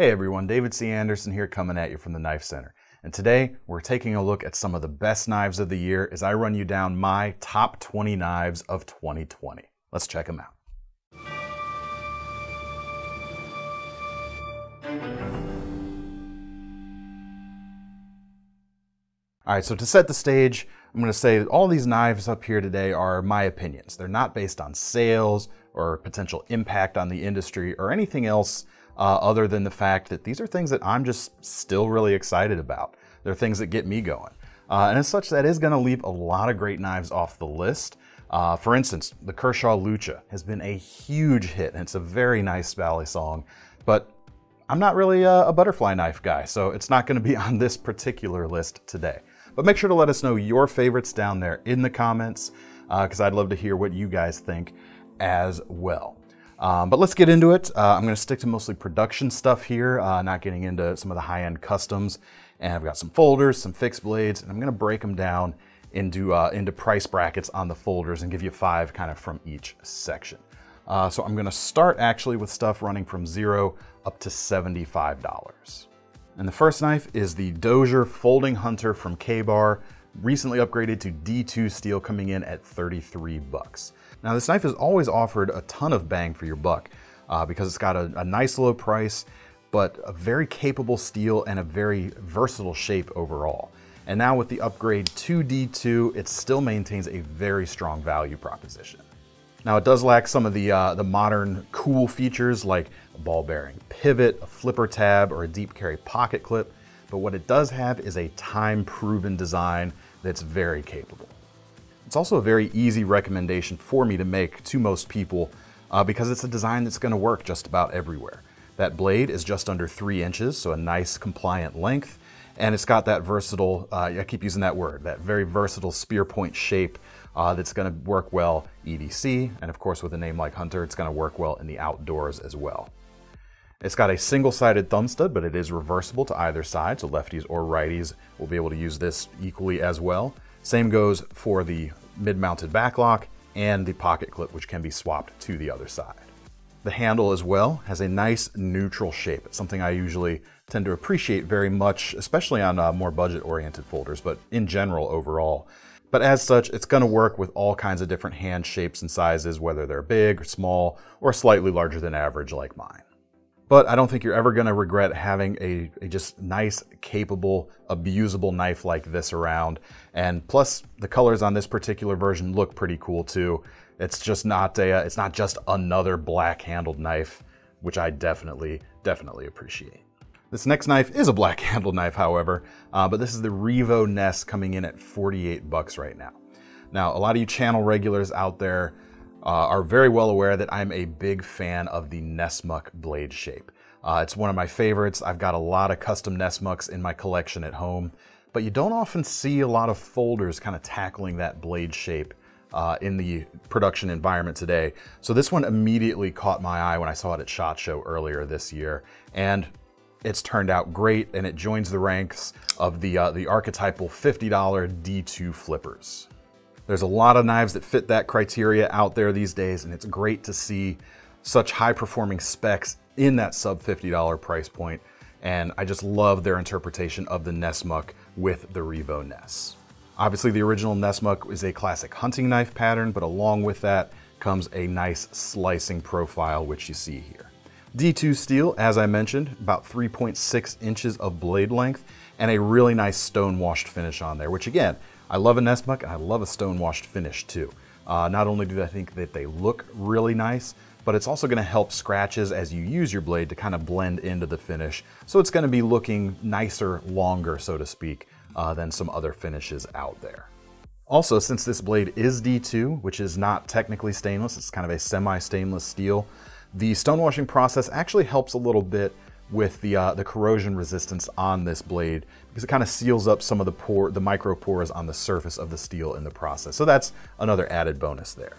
Hey everyone, David C. Anderson here coming at you from the Knife Center. And today we're taking a look at some of the best knives of the year as I run you down my top 20 knives of 2020. Let's check them out. All right, so to set the stage, I'm going to say that all these knives up here today are my opinions. They're not based on sales or potential impact on the industry or anything else other than the fact that these are things that I'm just still really excited about. They're things that get me going. And as such, that is going to leave a lot of great knives off the list. For instance, the Kershaw Lucha has been a huge hit, and it's a very nice valley song, but I'm not really a butterfly knife guy, so it's not going to be on this particular list today. But make sure to let us know your favorites down there in the comments, because I'd love to hear what you guys think as well. But let's get into it. I'm going to stick to mostly production stuff here, not getting into some of the high-end customs. And I've got some folders, some fixed blades, and I'm going to break them down into price brackets on the folders and give you five kind of from each section. So I'm going to start actually with stuff running from $0 up to $75. And the first knife is the Dozier Folding Hunter from K-Bar, recently upgraded to D2 steel, coming in at $33. Now this knife has always offered a ton of bang for your buck because it's got a nice low price, but a very capable steel and a very versatile shape overall. And now with the upgrade to D2, it still maintains a very strong value proposition. Now it does lack some of the modern cool features like a ball bearing pivot, a flipper tab, or a deep carry pocket clip, but what it does have is a time-proven design that's very capable. It's also a very easy recommendation for me to make to most people because it's a design that's going to work just about everywhere. That blade is just under 3 inches, so a nice compliant length, and it's got that versatile, I keep using that word, that very versatile spear point shape that's going to work well EDC, and of course with a name like Hunter, it's going to work well in the outdoors as well. It's got a single-sided thumb stud, but it is reversible to either side, so lefties or righties will be able to use this equally as well. Same goes for the mid-mounted backlock and the pocket clip, which can be swapped to the other side. The handle as well has a nice neutral shape. It's something I usually tend to appreciate very much, especially on more budget-oriented folders, but in general overall. But as such, it's going to work with all kinds of different hand shapes and sizes, whether they're big or small or slightly larger than average like mine. But I don't think you're ever going to regret having a just nice, capable, abusable knife like this around. And plus, the colors on this particular version look pretty cool too. It's just not it's not just another black-handled knife, which I definitely appreciate. This next knife is a black handled knife, however, but this is the Revo Ness, coming in at $48 right now. Now, a lot of you channel regulars out there are very well aware that I'm a big fan of the Nesmuk blade shape. It's one of my favorites. I've got a lot of custom Nesmuks in my collection at home, but you don't often see a lot of folders kind of tackling that blade shape in the production environment today. So this one immediately caught my eye when I saw it at SHOT Show earlier this year, and it's turned out great, and it joins the ranks of the archetypal $50 D2 flippers. There's a lot of knives that fit that criteria out there these days, and it's great to see such high-performing specs in that sub-$50 price point, and I just love their interpretation of the Nesmuk with the Revo Ness. Obviously, the original Nesmuk is a classic hunting knife pattern, but along with that comes a nice slicing profile, which you see here. D2 steel, as I mentioned, about 3.6 inches of blade length, and a really nice stone-washed finish on there, which again, I love a Nesmuk and I love a stone-washed finish too. Not only do I think that they look really nice, but it's also going to help scratches as you use your blade to kind of blend into the finish, so it's going to be looking nicer, longer, so to speak, than some other finishes out there. Also, since this blade is D2, which is not technically stainless, it's kind of a semi-stainless steel, the stonewashing process actually helps a little bit with the corrosion resistance on this blade, because it kind of seals up some of the micro pores on the surface of the steel in the process. So that's another added bonus there.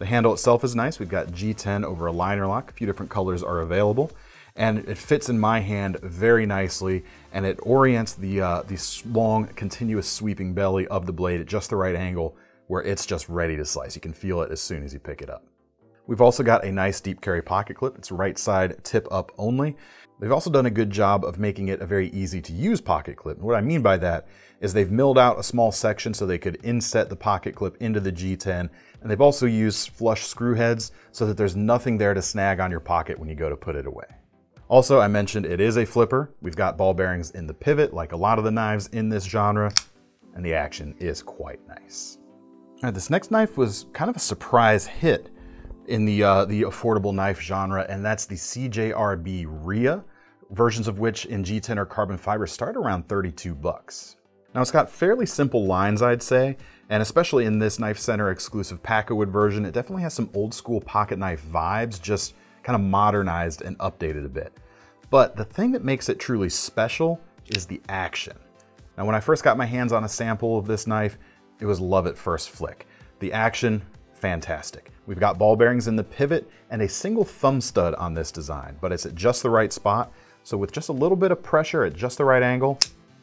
The handle itself is nice. We've got G10 over a liner lock. A few different colors are available, and it fits in my hand very nicely, and it orients the long, continuous sweeping belly of the blade at just the right angle where it's just ready to slice. You can feel it as soon as you pick it up. We've also got a nice deep carry pocket clip. It's right side tip up only. They've also done a good job of making it a very easy to use pocket clip. And what I mean by that is they've milled out a small section so they could inset the pocket clip into the G10. And they've also used flush screw heads so that there's nothing there to snag on your pocket when you go to put it away. Also, I mentioned it is a flipper. We've got ball bearings in the pivot, like a lot of the knives in this genre, and the action is quite nice. All right, this next knife was kind of a surprise hit in the affordable knife genre, and that's the CJRB Ria, versions of which in G10 or carbon fiber start around 32 bucks. Now it's got fairly simple lines, I'd say, and especially in this Knife Center exclusive Packawood version, it definitely has some old school pocket knife vibes, just kind of modernized and updated a bit. But the thing that makes it truly special is the action. Now, when I first got my hands on a sample of this knife, it was love at first flick. The action, fantastic. We've got ball bearings in the pivot and a single thumb stud on this design, but it's at just the right spot. So with just a little bit of pressure at just the right angle,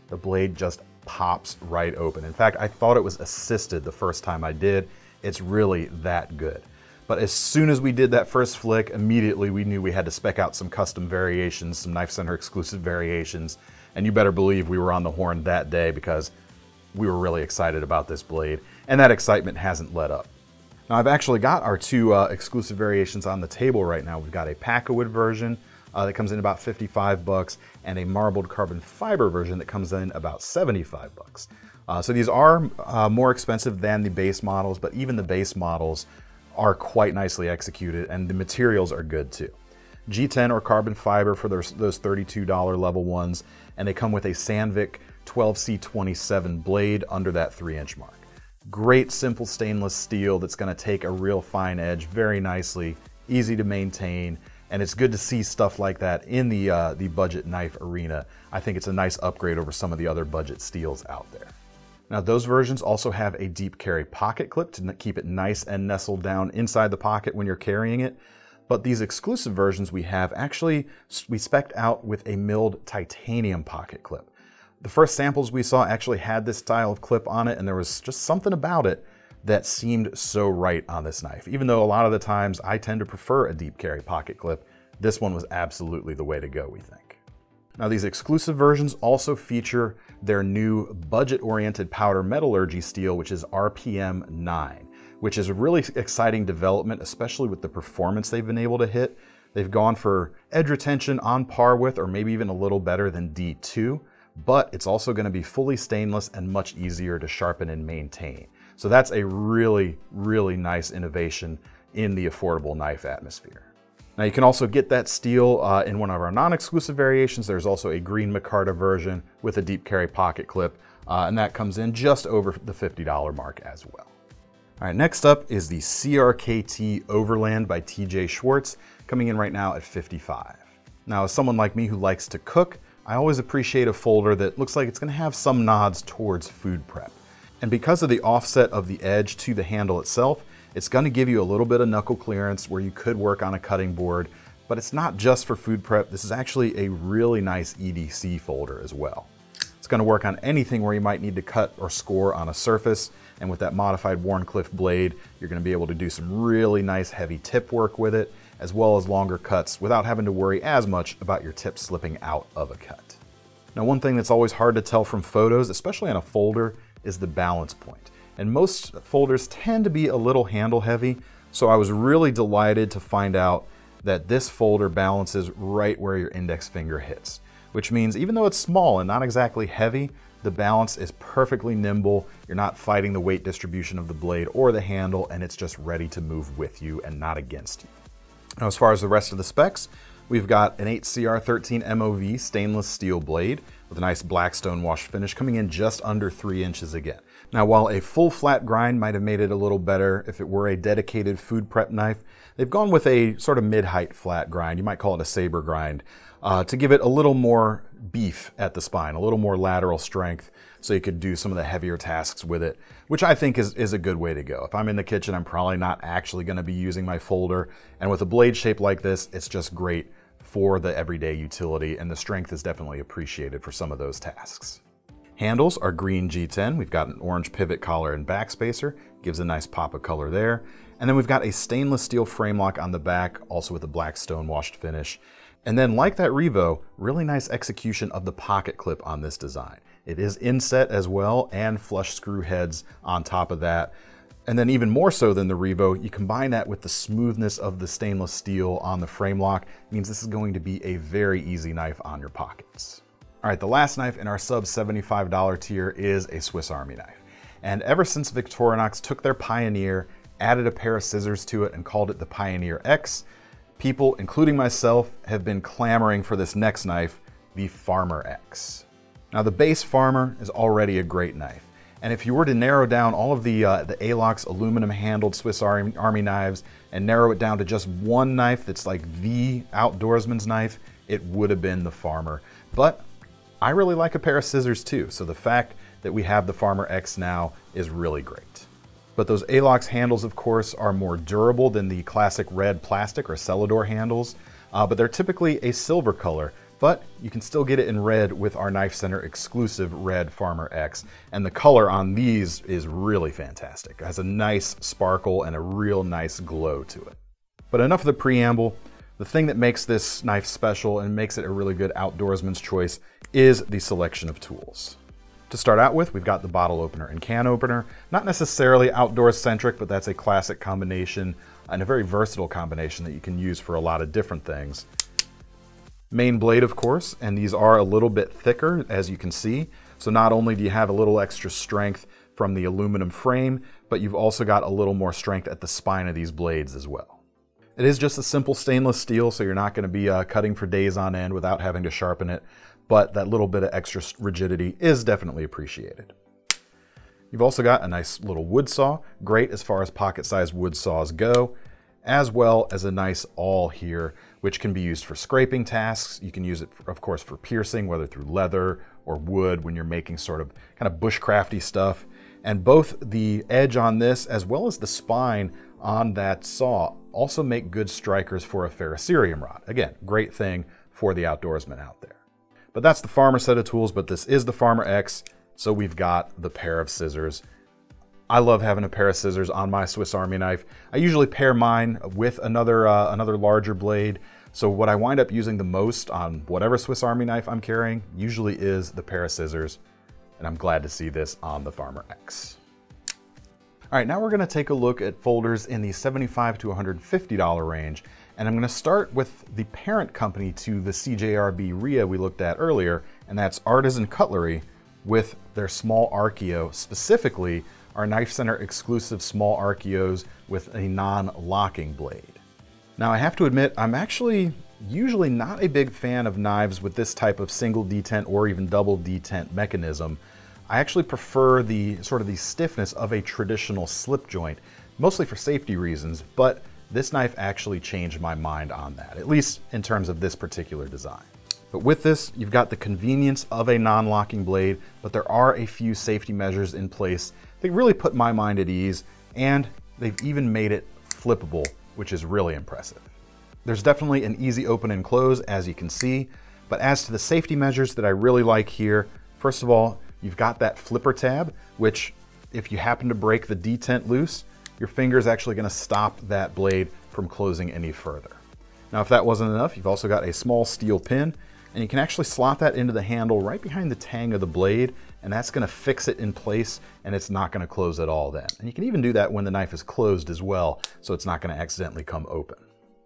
the blade just pops right open. In fact, I thought it was assisted the first time I did. It's really that good. But as soon as we did that first flick, immediately we knew we had to spec out some custom variations, some Knife Center exclusive variations. And you better believe we were on the horn that day because we were really excited about this blade, and that excitement hasn't let up. Now, I've actually got our two exclusive variations on the table right now. We've got a Packawood version that comes in about 55 bucks and a marbled carbon fiber version that comes in about 75 bucks. So these are more expensive than the base models, but even the base models are quite nicely executed and the materials are good too. G10 or carbon fiber for those $32 level ones, and they come with a Sandvik 12C27 blade under that 3-inch mark. Great simple stainless steel that's going to take a real fine edge very nicely, easy to maintain, and it's good to see stuff like that in the budget knife arena. I think it's a nice upgrade over some of the other budget steels out there. Now, those versions also have a deep carry pocket clip to keep it nice and nestled down inside the pocket when you're carrying it. But these exclusive versions we have, actually, we spec'd out with a milled titanium pocket clip. The first samples we saw actually had this style of clip on it, and there was just something about it that seemed so right on this knife. Even though a lot of the times I tend to prefer a deep carry pocket clip, this one was absolutely the way to go, we think. Now, these exclusive versions also feature their new budget-oriented powder metallurgy steel, which is RPM9, which is a really exciting development, especially with the performance they've been able to hit. They've gone for edge retention on par with, or maybe even a little better than D2, but it's also going to be fully stainless and much easier to sharpen and maintain. So that's a really, really nice innovation in the affordable knife atmosphere. Now, you can also get that steel in one of our non-exclusive variations. There's also a green Micarta version with a deep carry pocket clip, and that comes in just over the $50 mark as well. All right, next up is the CRKT Overland by TJ Schwartz, coming in right now at 55. Now, as someone like me who likes to cook, I always appreciate a folder that looks like it's going to have some nods towards food prep. And because of the offset of the edge to the handle itself, it's going to give you a little bit of knuckle clearance where you could work on a cutting board, but it's not just for food prep. This is actually a really nice EDC folder as well. It's going to work on anything where you might need to cut or score on a surface. And with that modified Wharncliffe blade, you're going to be able to do some really nice heavy tip work with it, as well as longer cuts without having to worry as much about your tip slipping out of a cut. Now, one thing that's always hard to tell from photos, especially on a folder, is the balance point. And most folders tend to be a little handle heavy, so I was really delighted to find out that this folder balances right where your index finger hits, which means even though it's small and not exactly heavy, the balance is perfectly nimble. You're not fighting the weight distribution of the blade or the handle, and it's just ready to move with you and not against you. Now, as far as the rest of the specs, we've got an 8CR13MOV stainless steel blade with a nice black stonewash finish, coming in just under 3 inches again. Now, while a full flat grind might have made it a little better if it were a dedicated food prep knife, they've gone with a sort of mid-height flat grind, you might call it a saber grind, to give it a little more beef at the spine, a little more lateral strength, so you could do some of the heavier tasks with it, which I think is a good way to go. If I'm in the kitchen, I'm probably not actually going to be using my folder, and with a blade shape like this, it's just great for the everyday utility, and the strength is definitely appreciated for some of those tasks. Handles are green G10. We've got an orange pivot collar and backspacer, gives a nice pop of color there. And then we've got a stainless steel frame lock on the back, also with a black stone washed finish. And then like that Revo, really nice execution of the pocket clip on this design. It is inset as well and flush screw heads on top of that. And then even more so than the Revo, you combine that with the smoothness of the stainless steel on the frame lock, it means this is going to be a very easy knife on your pockets. All right, the last knife in our sub $75 tier is a Swiss Army knife. And ever since Victorinox took their Pioneer, added a pair of scissors to it and called it the Pioneer X, people, including myself, have been clamoring for this next knife, the Farmer X. Now the base Farmer is already a great knife. And if you were to narrow down all of the ALOX aluminum handled Swiss Army knives and narrow it down to just one knife that's like the outdoorsman's knife, it would have been the Farmer. But I really like a pair of scissors too, so the fact that we have the Farmer X now is really great. But those ALOX handles, of course, are more durable than the classic red plastic or Celador handles, but they're typically a silver color, but you can still get it in red with our Knife Center exclusive red Farmer X, and the color on these is really fantastic. It has a nice sparkle and a real nice glow to it. But enough of the preamble. The thing that makes this knife special and makes it a really good outdoorsman's choice is the selection of tools. To start out with, we've got the bottle opener and can opener. Not necessarily outdoor-centric, but that's a classic combination and a very versatile combination that you can use for a lot of different things. Main blade, of course, and these are a little bit thicker, as you can see. So not only do you have a little extra strength from the aluminum frame, but you've also got a little more strength at the spine of these blades as well. It is just a simple stainless steel, so you're not going to be cutting for days on end without having to sharpen it. But that little bit of extra rigidity is definitely appreciated. You've also got a nice little wood saw, great as far as pocket-sized wood saws go, as well as a nice awl here, which can be used for scraping tasks. You can use it, of course, for piercing, whether through leather or wood when you're making sort of kind of bushcrafty stuff. And both the edge on this, as well as the spine on that saw, also make good strikers for a ferrocerium rod. Again, great thing for the outdoorsman out there. But that's the Farmer set of tools, but this is the Farmer X, so we've got the pair of scissors. I love having a pair of scissors on my Swiss Army knife. I usually pair mine with another larger blade, so what I wind up using the most on whatever Swiss Army knife I'm carrying usually is the pair of scissors, and I'm glad to see this on the Farmer X. All right, now we're gonna take a look at folders in the $75 to $150 range. And I'm gonna start with the parent company to the CJRB Ria we looked at earlier, and that's Artisan Cutlery with their small Archaeo, specifically our Knife Center exclusive small Archaeos with a non-locking blade. Now I have to admit, I'm actually usually not a big fan of knives with this type of single detent or even double detent mechanism. I actually prefer the sort of the stiffness of a traditional slip joint, mostly for safety reasons, but this knife actually changed my mind on that, at least in terms of this particular design. But with this, you've got the convenience of a non-locking blade, but there are a few safety measures in place that really put my mind at ease, and they've even made it flippable, which is really impressive. There's definitely an easy open and close, as you can see, but as to the safety measures that I really like here, first of all, you've got that flipper tab, which if you happen to break the detent loose, your finger is actually going to stop that blade from closing any further. Now, if that wasn't enough, you've also got a small steel pin, and you can actually slot that into the handle right behind the tang of the blade, and that's going to fix it in place, and it's not going to close at all then. And you can even do that when the knife is closed as well, so it's not going to accidentally come open.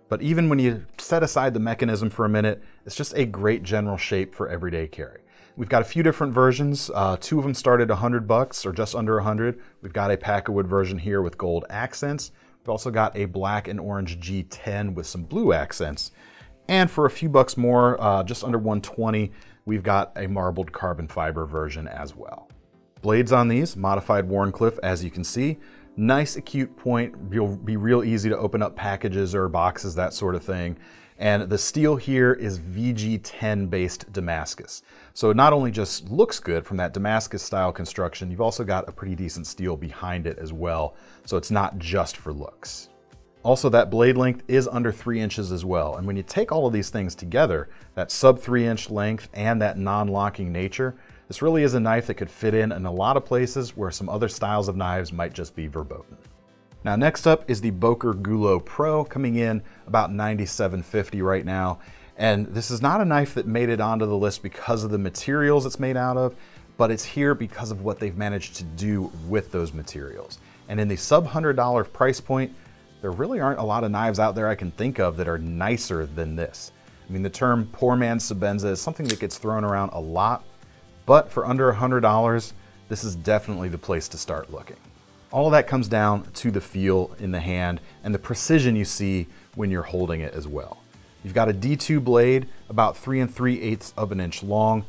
But even when you set aside the mechanism for a minute, it's just a great general shape for everyday carry. We've got a few different versions. Two of them started $100 or just under 100. We've got a Packawood version here with gold accents. We've also got a black and orange G10 with some blue accents. And for a few bucks more, just under 120, we've got a marbled carbon fiber version as well. Blades on these, modified Warncliffe, as you can see. Nice acute point, you'll be real easy to open up packages or boxes, that sort of thing. And the steel here is VG 10 based Damascus. So it not only just looks good from that Damascus style construction, you've also got a pretty decent steel behind it as well. So it's not just for looks. Also, that blade length is under 3 inches as well. And when you take all of these things together, that sub 3 inch length and that non-locking nature, this really is a knife that could fit in a lot of places where some other styles of knives might just be verboten. Now next up is the Boker Gulo Pro, coming in about $97.50 right now. And this is not a knife that made it onto the list because of the materials it's made out of, but it's here because of what they've managed to do with those materials. And in the sub-$100 price point, there really aren't a lot of knives out there I can think of that are nicer than this. I mean, the term poor man's Sebenza is something that gets thrown around a lot, but for under $100, this is definitely the place to start looking. All of that comes down to the feel in the hand and the precision you see when you're holding it as well. You've got a D2 blade, about 3 3/8 of an inch long,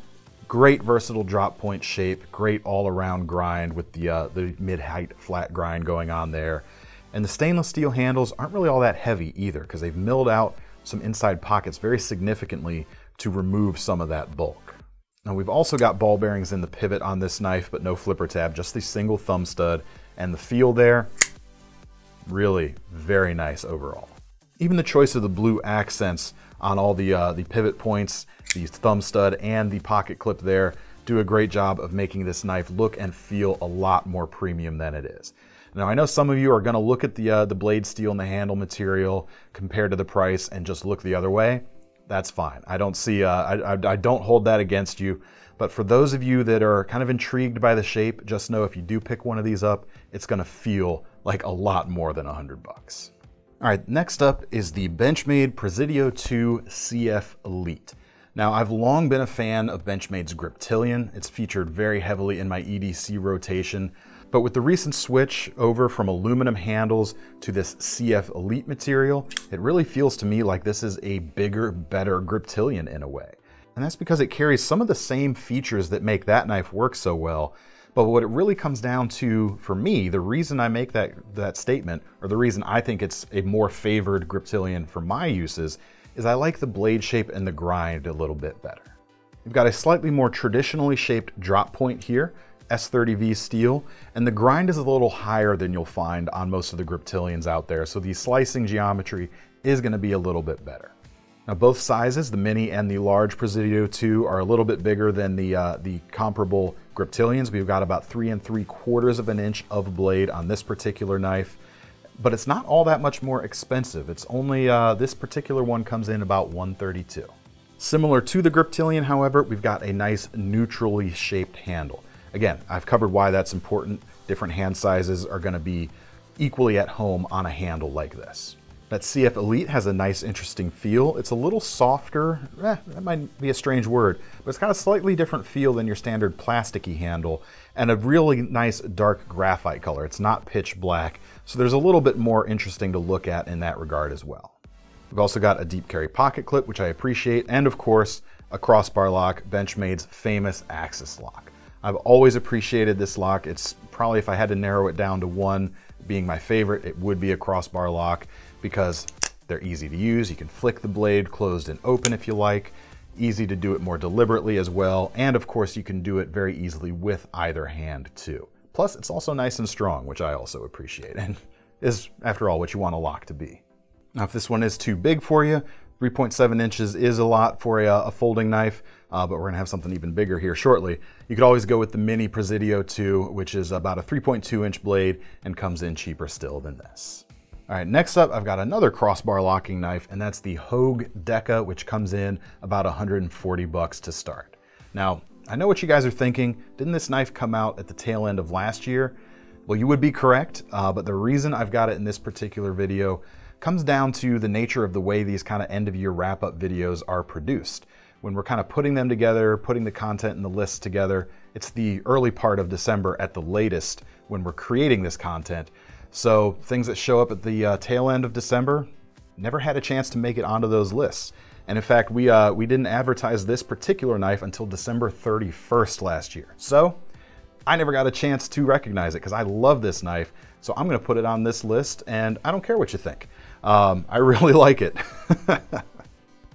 great versatile drop point shape, great all around grind with the mid-height flat grind going on there. And the stainless steel handles aren't really all that heavy either, because they've milled out some inside pockets very significantly to remove some of that bulk. Now we've also got ball bearings in the pivot on this knife, but no flipper tab, just the single thumb stud, and the feel there, really very nice overall. Even the choice of the blue accents on all the pivot points, the thumb stud, and the pocket clip there do a great job of making this knife look and feel a lot more premium than it is. Now I know some of you are gonna look at the blade steel and the handle material compared to the price and just look the other way. That's fine. I don't see, I don't hold that against you. But for those of you that are kind of intrigued by the shape, just know if you do pick one of these up, it's gonna feel like a lot more than $100. All right, next up is the Benchmade Presidio 2 CF Elite. Now, I've long been a fan of Benchmade's Griptilian. It's featured very heavily in my EDC rotation, but with the recent switch over from aluminum handles to this CF Elite material, it really feels to me like this is a bigger, better Griptilian in a way. And that's because it carries some of the same features that make that knife work so well. But what it really comes down to, for me, the reason I make that statement, or the reason I think it's a more favored Griptilian for my uses, is I like the blade shape and the grind a little bit better. You've got a slightly more traditionally shaped drop point here, S30V steel, and the grind is a little higher than you'll find on most of the Griptilians out there, so the slicing geometry is gonna be a little bit better. Now both sizes, the mini and the large Presidio 2, are a little bit bigger than the comparable Griptilians. We've got about 3 3/4 of an inch of blade on this particular knife, but it's not all that much more expensive. It's only, this particular one comes in about $132. Similar to the Griptilian, however, we've got a nice neutrally shaped handle. Again, I've covered why that's important. Different hand sizes are gonna be equally at home on a handle like this. That CF Elite has a nice, interesting feel. It's a little softer, that might be a strange word, but it's got a slightly different feel than your standard plasticky handle, and a really nice dark graphite color. It's not pitch black, so there's a little bit more interesting to look at in that regard as well. We've also got a deep carry pocket clip, which I appreciate, and of course, a crossbar lock, Benchmade's famous Axis lock. I've always appreciated this lock. It's probably, if I had to narrow it down to one, being my favorite, it would be a crossbar lock, because they're easy to use. You can flick the blade closed and open if you like, easy to do it more deliberately as well. And of course you can do it very easily with either hand too. Plus it's also nice and strong, which I also appreciate, and is after all what you want a lock to be. Now if this one is too big for you, 3.7 inches is a lot for a folding knife, but we're gonna have something even bigger here shortly. You could always go with the mini Presidio 2, which is about a 3.2 inch blade and comes in cheaper still than this. All right, next up, I've got another crossbar locking knife, and that's the Hogue Deca, which comes in about $140 to start. Now, I know what you guys are thinking, didn't this knife come out at the tail end of last year? Well, you would be correct, but the reason I've got it in this particular video comes down to the nature of the way these kind of end of year wrap up videos are produced. When we're kind of putting them together, putting the content and the list together, it's the early part of December at the latest when we're creating this content. So things that show up at the tail end of December never had a chance to make it onto those lists. And in fact, we didn't advertise this particular knife until December 31st last year. So I never got a chance to recognize it because I love this knife. So I'm gonna put it on this list, and I don't care what you think. I really like it.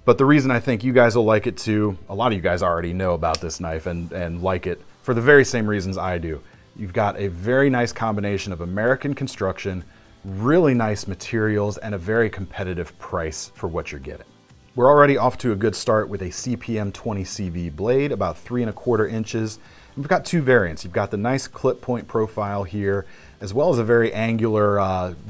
But the reason I think you guys will like it too, a lot of you guys already know about this knife and like it for the very same reasons I do. You've got a very nice combination of American construction, really nice materials, and a very competitive price for what you're getting. We're already off to a good start with a CPM 20CV blade, about 3¼ inches. We've got two variants. You've got the nice clip point profile here, as well as a very angular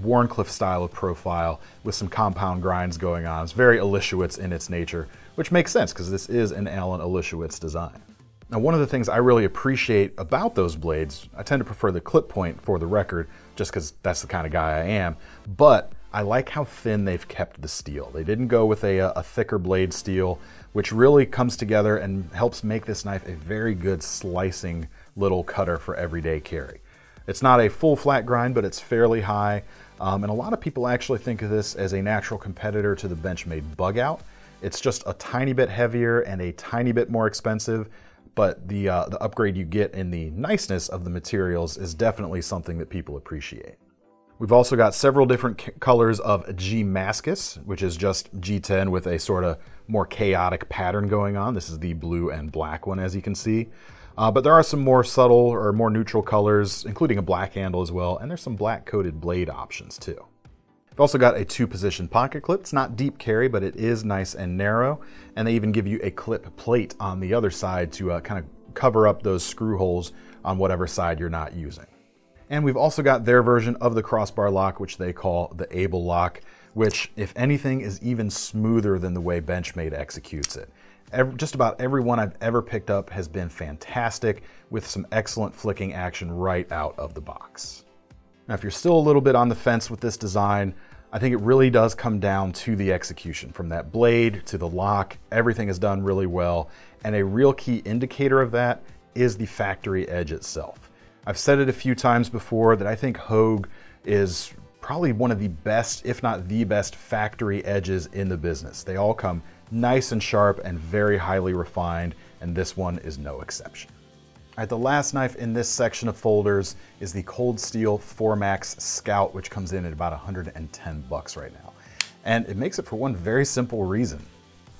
Warncliffe style of profile with some compound grinds going on. It's very Alishewicz in its nature, which makes sense because this is an Allen Alishewicz design. Now, one of the things I really appreciate about those blades, I tend to prefer the clip point for the record, just because that's the kind of guy I am, but I like how thin they've kept the steel. They didn't go with a thicker blade steel, which really comes together and helps make this knife a very good slicing little cutter for everyday carry. It's not a full flat grind, but it's fairly high. And a lot of people actually think of this as a natural competitor to the Benchmade Bugout. It's just a tiny bit heavier and a tiny bit more expensive, but the upgrade you get in the niceness of the materials is definitely something that people appreciate. We've also got several different colors of Gmascus, which is just G10 with a sort of more chaotic pattern going on. This is the blue and black one, as you can see. But there are some more subtle or more neutral colors, including a black handle as well, and there's some black coated blade options too. We've also got a 2-position pocket clip. It's not deep carry, but it is nice and narrow, and they even give you a clip plate on the other side to kind of cover up those screw holes on whatever side you're not using. And we've also got their version of the crossbar lock, which they call the Able Lock, which, if anything, is even smoother than the way Benchmade executes it. Just about every one I've ever picked up has been fantastic, with some excellent flicking action right out of the box. Now, if you're still a little bit on the fence with this design, I think it really does come down to the execution. From that blade to the lock, everything is done really well, and a real key indicator of that is the factory edge itself. I've said it a few times before that I think Hogue is probably one of the best, if not the best, factory edges in the business. They all come nice and sharp and very highly refined, and this one is no exception. All right, the last knife in this section of folders is the Cold Steel 4MAX Scout, which comes in at about 110 bucks right now. And it makes it for one very simple reason.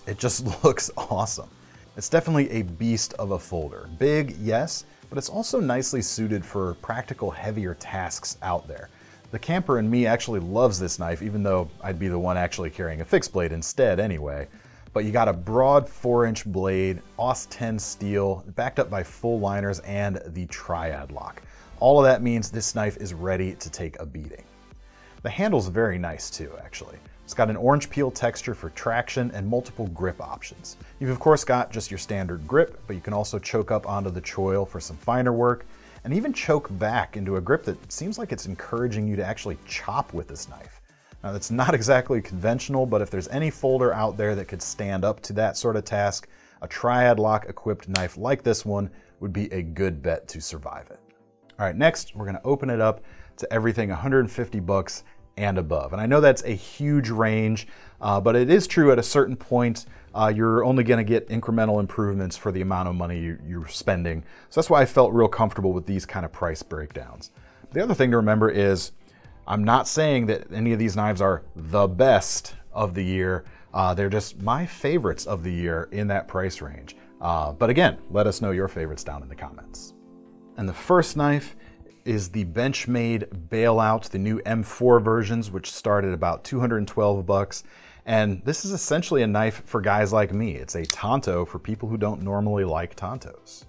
It just looks awesome. It's definitely a beast of a folder. Big, yes, but it's also nicely suited for practical, heavier tasks out there. The camper in me actually loves this knife, even though I'd be the one actually carrying a fixed blade instead anyway. But you got a broad 4-inch blade, AUS-10 steel, backed up by full liners and the triad lock. All of that means this knife is ready to take a beating. The handle's very nice too, actually. It's got an orange peel texture for traction and multiple grip options. You've of course got just your standard grip, but you can also choke up onto the choil for some finer work, and even choke back into a grip that seems like it's encouraging you to actually chop with this knife. Now, that's not exactly conventional, but if there's any folder out there that could stand up to that sort of task, a triad lock equipped knife like this one would be a good bet to survive it. All right, next we're gonna open it up to everything 150 bucks and above. And I know that's a huge range, but it is true at a certain point, you're only gonna get incremental improvements for the amount of money you're spending. So that's why I felt real comfortable with these kind of price breakdowns. The other thing to remember is, I'm not saying that any of these knives are the best of the year. They're just my favorites of the year in that price range. But again, let us know your favorites down in the comments. And the first knife is the Benchmade Bailout, the new M4 versions, which start at about 212 bucks. And this is essentially a knife for guys like me. It's a Tonto for people who don't normally like Tontos.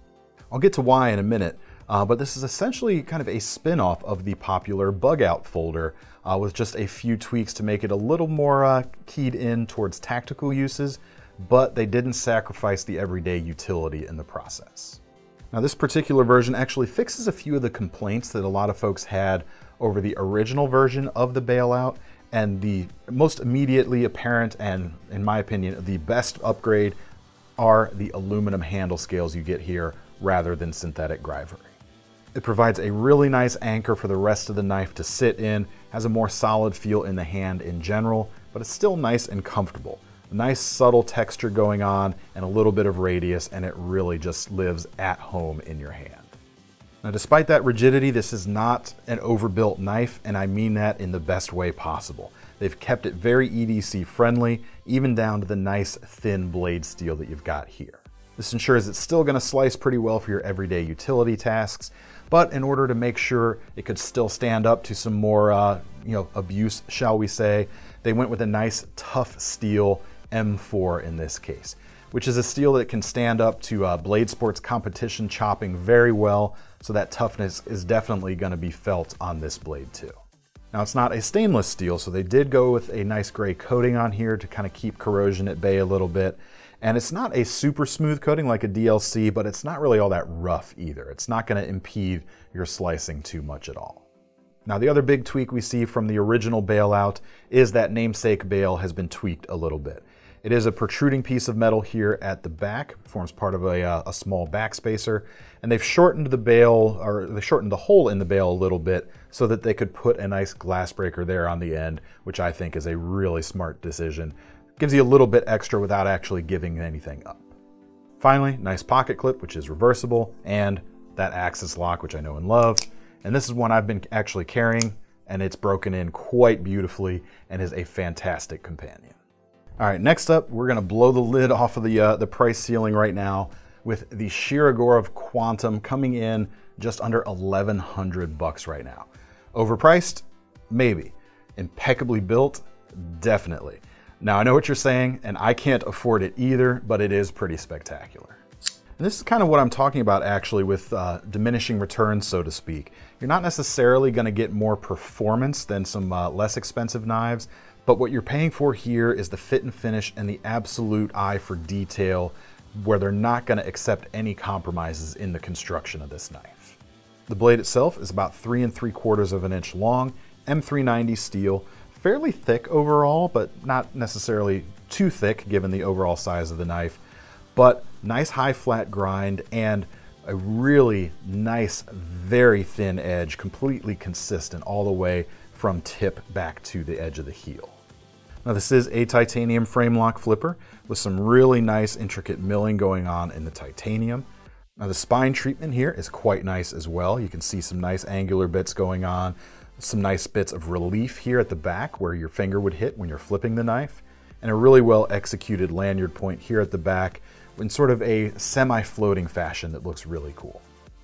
I'll get to why in a minute, but this is essentially kind of a spin-off of the popular Bugout folder with just a few tweaks to make it a little more keyed in towards tactical uses, but they didn't sacrifice the everyday utility in the process. Now, this particular version actually fixes a few of the complaints that a lot of folks had over the original version of the Bailout, and the most immediately apparent and, in my opinion, the best upgrade are the aluminum handle scales you get here rather than synthetic Grivery. It provides a really nice anchor for the rest of the knife to sit in, has a more solid feel in the hand in general, but it's still nice and comfortable. Nice subtle texture going on and a little bit of radius, and it really just lives at home in your hand. Now, despite that rigidity, this is not an overbuilt knife, and I mean that in the best way possible. They've kept it very EDC friendly, even down to the nice thin blade steel that you've got here. This ensures it's still going to slice pretty well for your everyday utility tasks, but in order to make sure it could still stand up to some more abuse, shall we say, they went with a nice tough steel M4 in this case, which is a steel that can stand up to blade sports competition chopping very well, so that toughness is definitely going to be felt on this blade too. Now, it's not a stainless steel, so they did go with a nice gray coating on here to kind of keep corrosion at bay a little bit. And it's not a super smooth coating like a DLC, but it's not really all that rough either. It's not going to impede your slicing too much at all. Now, the other big tweak we see from the original bailout is that namesake bail has been tweaked a little bit. It is a protruding piece of metal here at the back, forms part of a small back spacer, and they've shortened the bail, or they shortened the hole in the bail a little bit so that they could put a nice glass breaker there on the end, which I think is a really smart decision. Gives you a little bit extra without actually giving anything up. Finally, nice pocket clip, which is reversible, and that axis lock, which I know and love. And this is one I've been actually carrying, and it's broken in quite beautifully and is a fantastic companion. All right, next up, we're gonna blow the lid off of the price ceiling right now with the Shirogorov Quantum coming in just under 1,100 bucks right now. Overpriced? Maybe. Impeccably built? Definitely. Now, I know what you're saying, and I can't afford it either, but it is pretty spectacular. And this is kind of what I'm talking about actually with diminishing returns, so to speak. You're not necessarily gonna get more performance than some less expensive knives, but what you're paying for here is the fit and finish and the absolute eye for detail, where they're not gonna accept any compromises in the construction of this knife. The blade itself is about 3 3/4 of an inch long, M390 steel, fairly thick overall, but not necessarily too thick given the overall size of the knife, but nice high flat grind and a really nice, very thin edge, completely consistent all the way from tip back to the edge of the heel. Now, this is a titanium frame lock flipper with some really nice intricate milling going on in the titanium. Now, the spine treatment here is quite nice as well. You can see some nice angular bits going on, some nice bits of relief here at the back where your finger would hit when you're flipping the knife, and a really well executed lanyard point here at the back in sort of a semi-floating fashion that looks really cool.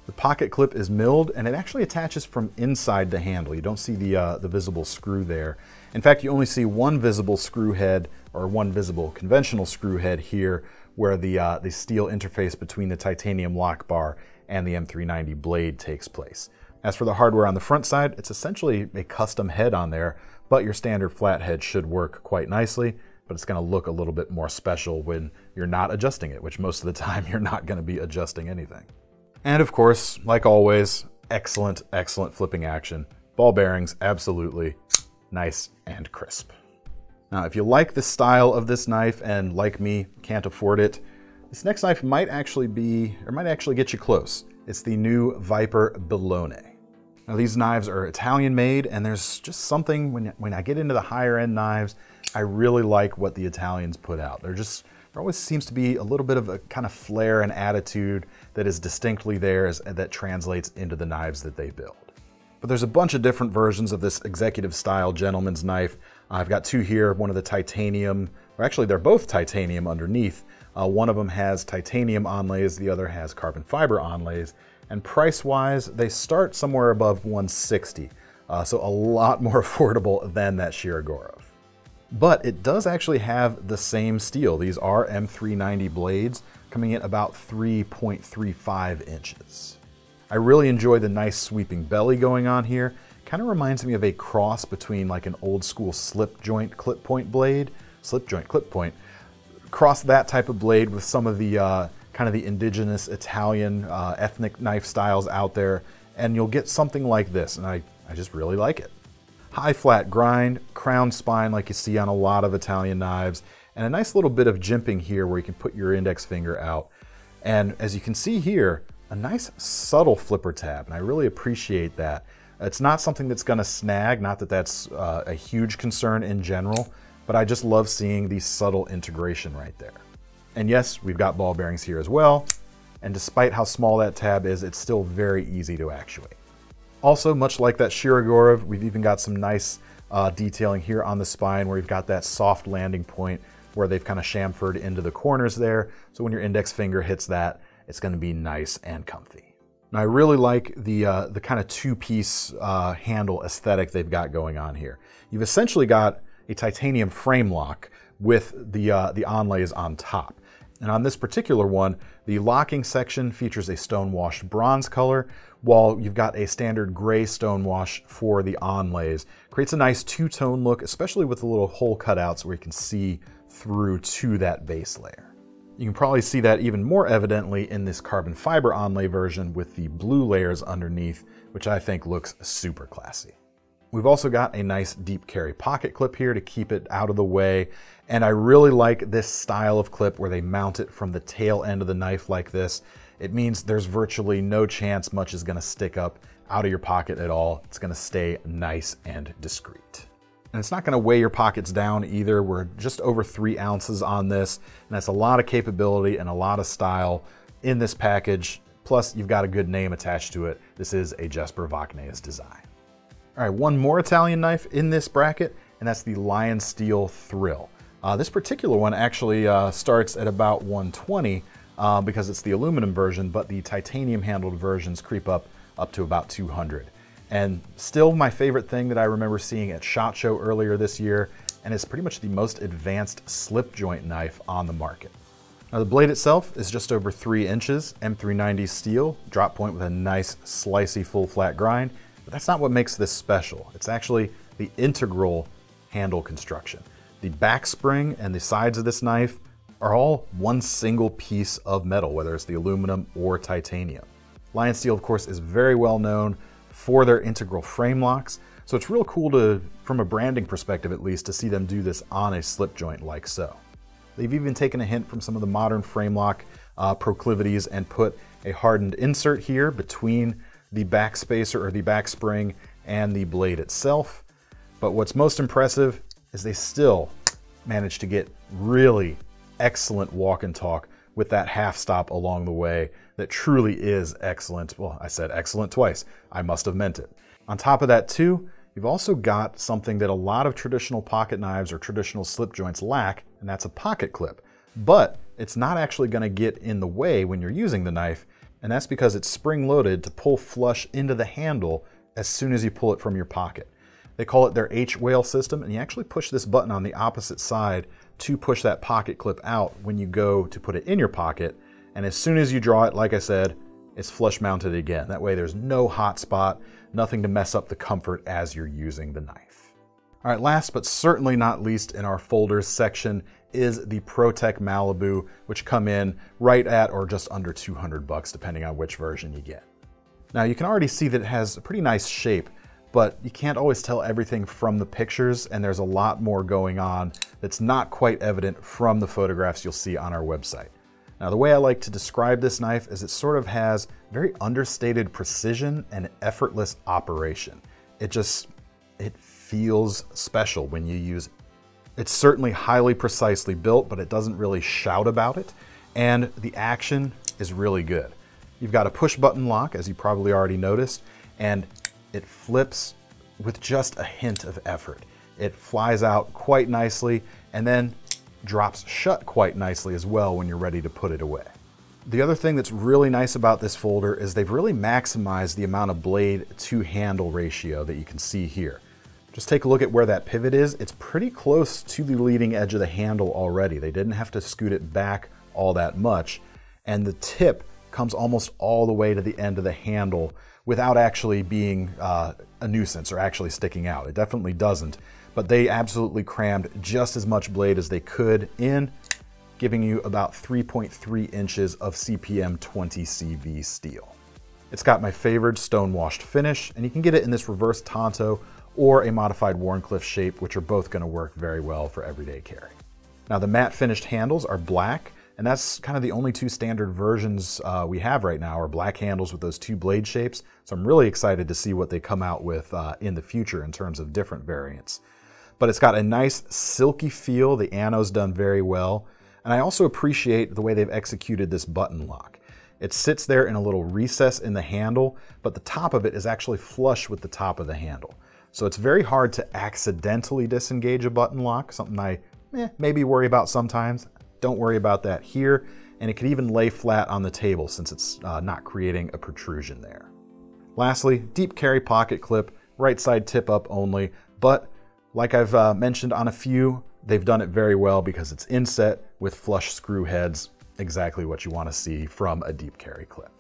The pocket clip is milled, and it actually attaches from inside the handle. You don't see the visible screw there. In fact, you only see one visible screw head, or one visible conventional screw head here, where the steel interface between the titanium lock bar and the M390 blade takes place. As for the hardware on the front side, it's essentially a custom head on there, but your standard flat head should work quite nicely, but it's gonna look a little bit more special when you're not adjusting it, which most of the time you're not gonna be adjusting anything. And of course, like always, excellent, excellent flipping action. Ball bearings, absolutely nice and crisp. Now, if you like the style of this knife and, like me, can't afford it, this next knife might actually be, or might actually get you close. It's the new Viper Bellone. Now, these knives are Italian made, and there's just something, when I get into the higher end knives, I really like what the Italians put out. There always seems to be a little bit of a kind of flair and attitude that is distinctly theirs and that translates into the knives that they build. But there's a bunch of different versions of this executive style gentleman's knife. I've got two here, one of the titanium, or actually they're both titanium underneath. One of them has titanium onlays, the other has carbon fiber onlays, and price-wise, they start somewhere above 160, so a lot more affordable than that Shirogorov. But it does actually have the same steel. These are M390 blades coming in about 3.35 inches. I really enjoy the nice sweeping belly going on here. Kind of reminds me of a cross between like an old school slip joint clip point blade, cross that type of blade with some of the kind of the indigenous Italian ethnic knife styles out there, and you'll get something like this, and I just really like it. High flat grind, crown spine like you see on a lot of Italian knives, and a nice little bit of jimping here where you can put your index finger out. And as you can see here, a nice subtle flipper tab, and I really appreciate that. It's not something that's gonna snag, not that that's a huge concern in general, but I just love seeing the subtle integration right there. And yes, we've got ball bearings here as well, and despite how small that tab is, it's still very easy to actuate. Also, much like that Shirogorov, we've even got some nice detailing here on the spine where you've got that soft landing point where they've kind of chamfered into the corners there. So when your index finger hits that, it's gonna be nice and comfy. Now, I really like the kind of two-piece handle aesthetic they've got going on here. You've essentially got a titanium frame lock, with the onlays on top. And on this particular one, the locking section features a stonewashed bronze color, while you've got a standard gray stonewash for the onlays. Creates a nice two-tone look, especially with the little hole cutouts where you can see through to that base layer. You can probably see that even more evidently in this carbon fiber onlay version with the blue layers underneath, which I think looks super classy. We've also got a nice deep carry pocket clip here to keep it out of the way. And I really like this style of clip where they mount it from the tail end of the knife like this. It means there's virtually no chance much is gonna stick up out of your pocket at all. It's gonna stay nice and discreet. And it's not gonna weigh your pockets down either. We're just over 3 ounces on this, and that's a lot of capability and a lot of style in this package. Plus, you've got a good name attached to it. This is a Jesper Vachnäs design. All right, one more Italian knife in this bracket, and that's the Lion Steel Thrill. This particular one actually starts at about 120 because it's the aluminum version, but the titanium handled versions creep up to about 200. And still my favorite thing that I remember seeing at SHOT Show earlier this year, and it's pretty much the most advanced slip joint knife on the market. Now the blade itself is just over 3 inches, M390 steel, drop point with a nice slicey full flat grind. But that's not what makes this special. It's actually the integral handle construction. The back spring and the sides of this knife are all one single piece of metal, whether it's the aluminum or titanium. Lion Steel, of course, is very well known for their integral frame locks. So it's real cool to, from a branding perspective at least, to see them do this on a slip joint like so. They've even taken a hint from some of the modern frame lock proclivities and put a hardened insert here between the back spacer or the back spring and the blade itself. But what's most impressive is they still managed to get really excellent walk and talk with that half stop along the way that truly is excellent. Well, I said excellent twice. I must have meant it. On top of that too, you've also got something that a lot of traditional pocket knives or traditional slip joints lack, and that's a pocket clip. But it's not actually gonna get in the way when you're using the knife, and that's because it's spring-loaded to pull flush into the handle as soon as you pull it from your pocket. They call it their H-whale system, and you actually push this button on the opposite side to push that pocket clip out when you go to put it in your pocket, and as soon as you draw it, like I said, it's flush-mounted again. That way there's no hot spot, nothing to mess up the comfort as you're using the knife. All right, last but certainly not least in our folders section is the ProTech Malibu, which come in right at or just under 200 bucks, depending on which version you get. Now you can already see that it has a pretty nice shape, but you can't always tell everything from the pictures, and there's a lot more going on that's not quite evident from the photographs you'll see on our website. Now the way I like to describe this knife is it sort of has very understated precision and effortless operation. It feels special when you use it. It's certainly highly precisely built, but it doesn't really shout about it. And the action is really good. You've got a push button lock, as you probably already noticed, and it flips with just a hint of effort. It flies out quite nicely and then drops shut quite nicely as well when you're ready to put it away. The other thing that's really nice about this folder is they've really maximized the amount of blade to handle ratio that you can see here. Just take a look at where that pivot is. It's pretty close to the leading edge of the handle already. They didn't have to scoot it back all that much. And the tip comes almost all the way to the end of the handle without actually being a nuisance or actually sticking out. It definitely doesn't. But they absolutely crammed just as much blade as they could in, giving you about 3.3 inches of CPM 20CV steel. It's got my favorite stonewashed finish, and you can get it in this reverse tanto or a modified Warncliffe shape, which are both gonna work very well for everyday carry. Now the matte finished handles are black, and that's kind of the only two standard versions we have right now are black handles with those two blade shapes. So I'm really excited to see what they come out with in the future in terms of different variants. But it's got a nice silky feel, the ano's done very well. And I also appreciate the way they've executed this button lock. It sits there in a little recess in the handle, but the top of it is actually flush with the top of the handle. So it's very hard to accidentally disengage a button lock, something I maybe worry about sometimes. Don't worry about that here. And it could even lay flat on the table since it's not creating a protrusion there. Lastly, deep carry pocket clip, right side tip up only. But like I've mentioned on a few They've done it very well because it's inset with flush screw heads, exactly what you want to see from a deep carry clip.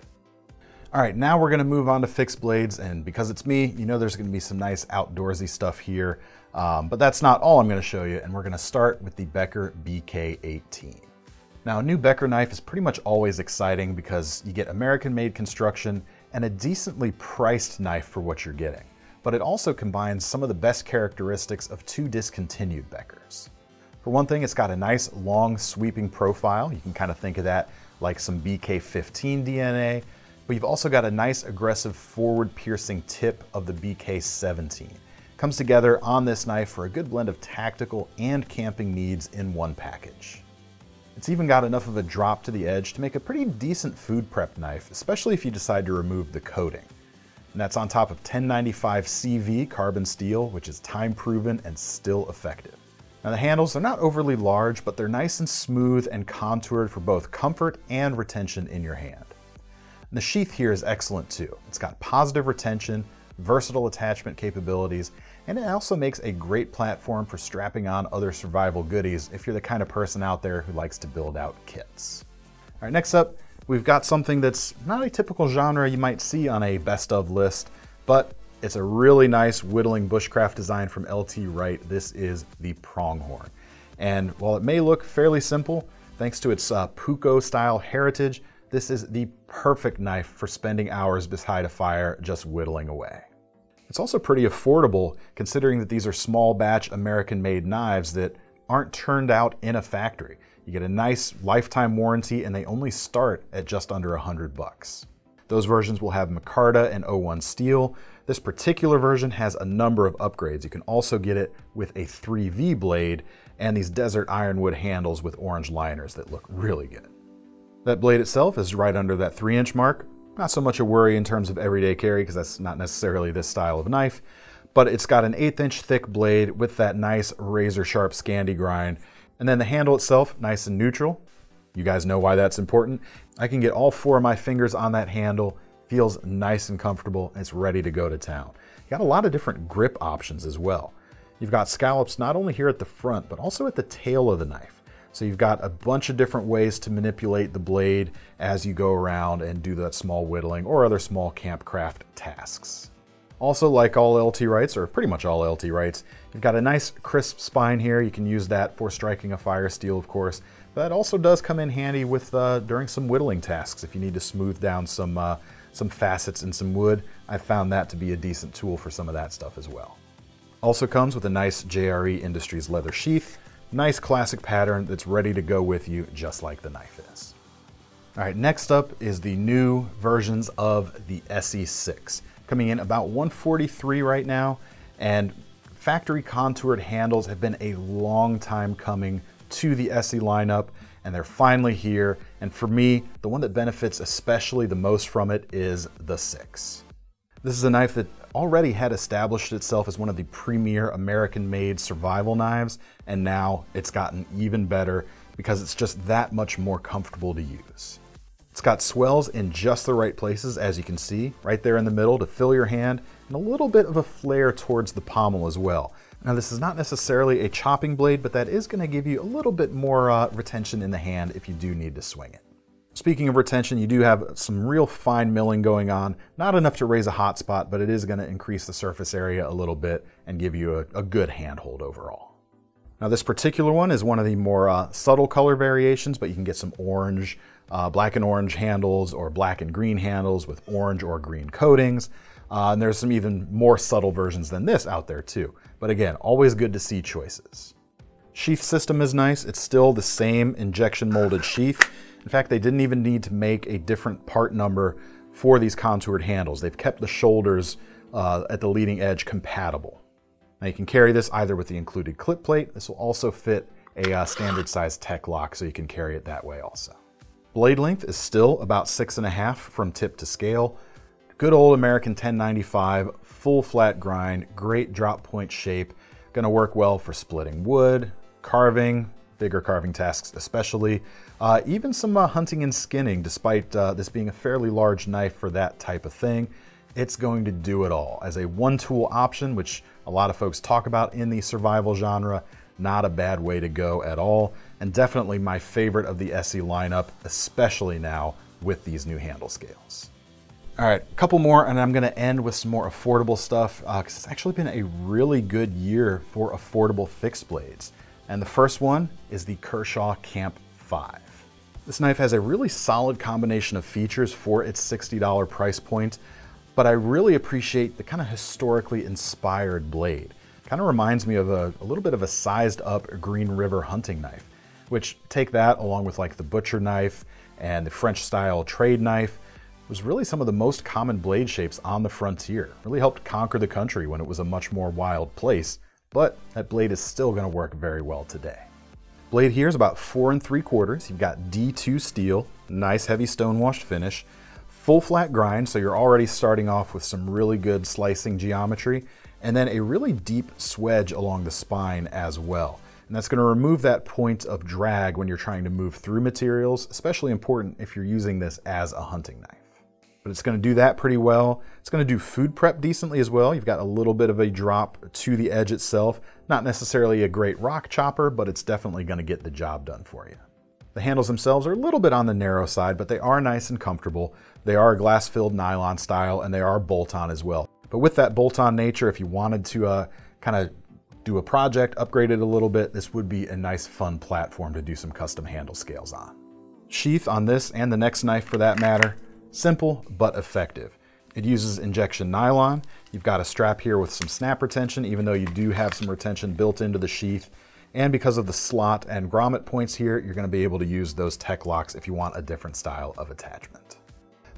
All right, now we're gonna move on to fixed blades, and because it's me, you know there's gonna be some nice outdoorsy stuff here, but that's not all I'm gonna show you, and we're gonna start with the Boker BK18. Now, a new Boker knife is pretty much always exciting because you get American-made construction and a decently priced knife for what you're getting, but it also combines some of the best characteristics of two discontinued Bokers. For one thing, it's got a nice, long, sweeping profile. You can kind of think of that like some BK15 DNA, but you've also got a nice aggressive forward piercing tip of the BK17. Comes together on this knife for a good blend of tactical and camping needs in one package. It's even got enough of a drop to the edge to make a pretty decent food prep knife, especially if you decide to remove the coating. And that's on top of 1095 CV carbon steel, which is time proven and still effective. Now the handles are not overly large, but they're nice and smooth and contoured for both comfort and retention in your hand. And the sheath here is excellent too. It's got positive retention, versatile attachment capabilities, and it also makes a great platform for strapping on other survival goodies if you're the kind of person out there who likes to build out kits. All right, next up, we've got something that's not a typical genre you might see on a best of list, but it's a really nice whittling bushcraft design from LT Wright. This is the pronghorn. And while it may look fairly simple, thanks to its Puko style heritage, this is the perfect knife for spending hours beside a fire just whittling away. It's also pretty affordable considering that these are small batch American-made knives that aren't turned out in a factory. You get a nice lifetime warranty and they only start at just under $100. Those versions will have Micarta and O1 steel. This particular version has a number of upgrades. You can also get it with a 3V blade and these desert ironwood handles with orange liners that look really good. That blade itself is right under that 3-inch mark. Not so much a worry in terms of everyday carry because that's not necessarily this style of knife, but it's got an 1/8-inch thick blade with that nice razor sharp Scandi grind. And then the handle itself, nice and neutral. You guys know why that's important. I can get all four of my fingers on that handle. Feels nice and comfortable. And it's ready to go to town. You got a lot of different grip options as well. You've got scallops not only here at the front, but also at the tail of the knife. So you've got a bunch of different ways to manipulate the blade as you go around and do that small whittling or other small campcraft tasks. Also, like all LT Wrights, or pretty much all LT Wrights, you've got a nice crisp spine here. You can use that for striking a fire steel, of course. But that also does come in handy with during some whittling tasks if you need to smooth down some facets in some wood. I found that to be a decent tool for some of that stuff as well. Also comes with a nice JRE Industries leather sheath. Nice classic pattern that's ready to go with you just like the knife is. All right, next up is the new versions of the SE6. Coming in about 143 right now, and factory contoured handles have been a long time coming to the SE lineup, and they're finally here. And for me, the one that benefits especially the most from it is the 6. This is a knife that already had established itself as one of the premier American-made survival knives, and now it's gotten even better because it's just that much more comfortable to use. It's got swells in just the right places, as you can see, right there in the middle to fill your hand, and a little bit of a flare towards the pommel as well. Now this is not necessarily a chopping blade, but that is going to give you a little bit more retention in the hand if you do need to swing it. Speaking of retention, you do have some real fine milling going on. Not enough to raise a hot spot, but it is going to increase the surface area a little bit and give you a good handhold overall. Now this particular one is one of the more subtle color variations, but you can get some orange, black and orange handles or black and green handles with orange or green coatings. And there's some even more subtle versions than this out there too. But again, always good to see choices. Sheath system is nice. It's still the same injection molded sheath. In fact, they didn't even need to make a different part number for these contoured handles. They've kept the shoulders at the leading edge compatible. Now you can carry this either with the included clip plate. This will also fit a standard size tech lock, so you can carry it that way also. Blade length is still about 6.5 from tip to scale. Good old American 1095, full flat grind, great drop point shape. Gonna work well for splitting wood, carving, bigger carving tasks especially, even some hunting and skinning. Despite this being a fairly large knife for that type of thing, it's going to do it all. As a one-tool option, which a lot of folks talk about in the survival genre, Not a bad way to go at all, and definitely my favorite of the SE lineup, especially now with these new handle scales. All right, a couple more, and I'm gonna end with some more affordable stuff, because it's actually been a really good year for affordable fixed blades. And the first one is the Kershaw Camp 5. This knife has a really solid combination of features for its $60 price point, but I really appreciate the kind of historically inspired blade. Kind of reminds me of a little bit of a sized up Green River hunting knife, which take that along with like the butcher knife and the French style trade knife was really some of the most common blade shapes on the frontier. Really helped conquer the country when it was a much more wild place, but that blade is still gonna work very well today. Blade here is about 4 3/4. You've got D2 steel, nice heavy stone washed finish, full flat grind, so you're already starting off with some really good slicing geometry, and then a really deep swedge along the spine as well. And that's gonna remove that point of drag when you're trying to move through materials, especially important if you're using this as a hunting knife. But it's gonna do that pretty well. It's gonna do food prep decently as well. You've got a little bit of a drop to the edge itself. Not necessarily a great rock chopper, but it's definitely gonna get the job done for you. The handles themselves are a little bit on the narrow side, but they are nice and comfortable. They are glass-filled nylon style, and they are bolt-on as well. But with that bolt-on nature, if you wanted to kind of do a project, upgrade it a little bit, this would be a nice fun platform to do some custom handle scales on. Sheath on this and the next knife for that matter, simple but effective. It uses injection nylon. You've got a strap here with some snap retention, even though you do have some retention built into the sheath. And because of the slot and grommet points here, you're gonna be able to use those tech locks if you want a different style of attachment.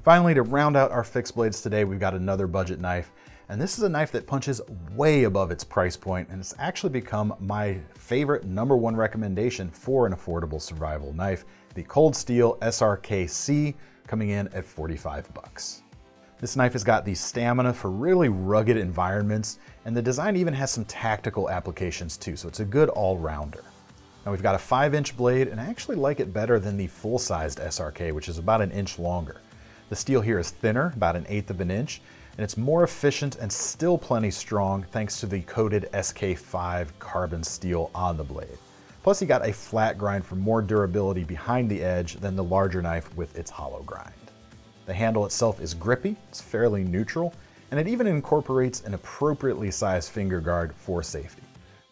Finally, to round out our fixed blades today, we've got another budget knife. And this is a knife that punches way above its price point, and it's actually become my favorite #1 recommendation for an affordable survival knife, the Cold Steel SRKC, coming in at $45. This knife has got the stamina for really rugged environments, and the design even has some tactical applications too, so it's a good all-rounder. Now we've got a 5-inch blade, and I actually like it better than the full-sized SRK, which is about 1 inch longer. The steel here is thinner, about 1/8 of an inch, and it's more efficient and still plenty strong thanks to the coated SK5 carbon steel on the blade. Plus you got a flat grind for more durability behind the edge than the larger knife with its hollow grind. The handle itself is grippy, it's fairly neutral, and it even incorporates an appropriately sized finger guard for safety.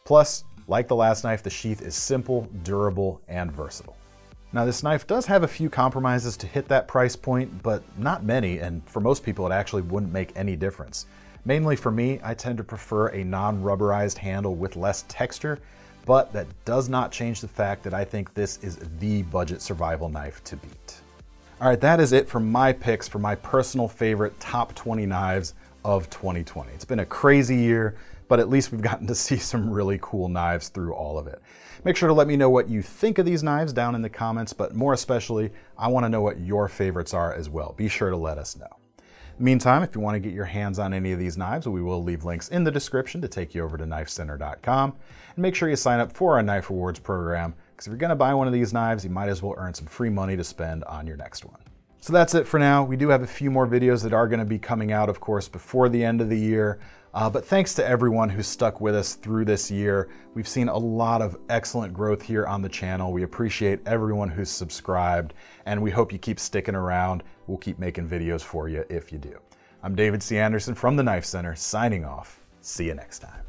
Plus, like the last knife, the sheath is simple, durable, and versatile. Now this knife does have a few compromises to hit that price point, but not many, and for most people it actually wouldn't make any difference. Mainly for me, I tend to prefer a non-rubberized handle with less texture, but that does not change the fact that I think this is the budget survival knife to beat. All right, that is it for my picks for my personal favorite top 20 knives of 2020. It's been a crazy year, but at least we've gotten to see some really cool knives through all of it. Make sure to let me know what you think of these knives down in the comments, but more especially, I want to know what your favorites are as well. Be sure to let us know. Meantime, if you want to get your hands on any of these knives, we will leave links in the description to take you over to knifecenter.com. And make sure you sign up for our Knife Rewards program, because if you're going to buy one of these knives, you might as well earn some free money to spend on your next one. So that's it for now. We do have a few more videos that are going to be coming out, of course, before the end of the year. But thanks to everyone who stuck with us through this year. We've seen a lot of excellent growth here on the channel. We appreciate everyone who's subscribed, and we hope you keep sticking around. We'll keep making videos for you if you do. I'm David C. Anderson from the Knife Center, signing off. See you next time.